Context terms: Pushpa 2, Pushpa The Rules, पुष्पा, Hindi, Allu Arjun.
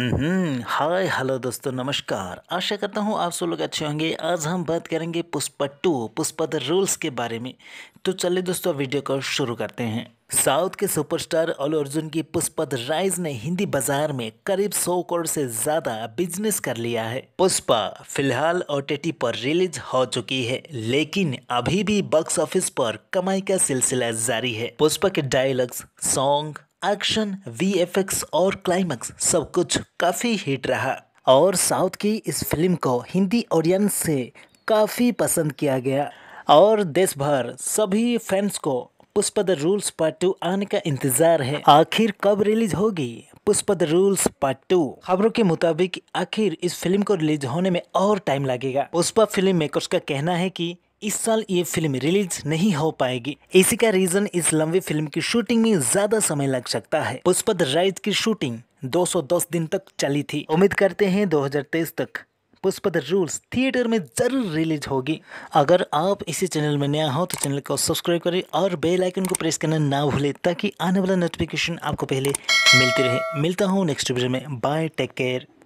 Hi hello दोस्तों, नमस्कार। आशा करता हूँ आप सब लोग अच्छे होंगे। आज हम बात करेंगे पुष्पा 2 पुष्पा द रूल्स के बारे में। तो चलिए दोस्तों, वीडियो को शुरू करते हैं। साउथ के सुपरस्टार अल्लू अर्जुन की पुष्पा द राइज ने हिंदी बाजार में करीब 100 करोड़ से ज़्यादा बिजनेस कर लिया है। पुष्पा फिलहाल ओटीटी पर रिलीज हो चुकी है, लेकिन अभी भी बॉक्स ऑफिस पर कमाई का सिलसिला जारी है। पुष्पा के डायलॉग्स, सॉन्ग, एक्शन, वीएफएक्स और क्लाइमैक्स सब कुछ काफ़ी हिट रहा और साउथ की इस फिल्म को हिंदी ऑडियंस से काफ़ी पसंद किया गया और देश भर सभी फैंस को पुष्पा द रूल्स पार्ट 2 आने का इंतजार है। आखिर कब रिलीज होगी पुष्पा द रूल्स पार्ट 2? खबरों के मुताबिक आखिर इस फिल्म को रिलीज होने में और टाइम लगेगा। पुष्पा फिल्म मेकर्स का कहना है कि इस साल ये फिल्म रिलीज नहीं हो पाएगी। इसी का रीजन इस लंबी फिल्म की शूटिंग में ज्यादा समय लग सकता है। पुष्पा द राइज की शूटिंग 210 दिन तक चली थी। उम्मीद करते हैं 2023 तक पुष्पा द रूल्स थिएटर में जरूर रिलीज होगी। अगर आप इसी चैनल में नया हो तो चैनल को सब्सक्राइब करें और बेल आइकन को प्रेस करना ना भूलें, ताकि आने वाला नोटिफिकेशन आपको पहले मिलती रहे। मिलता हूँ नेक्स्ट वीडियो में। Bye, take care.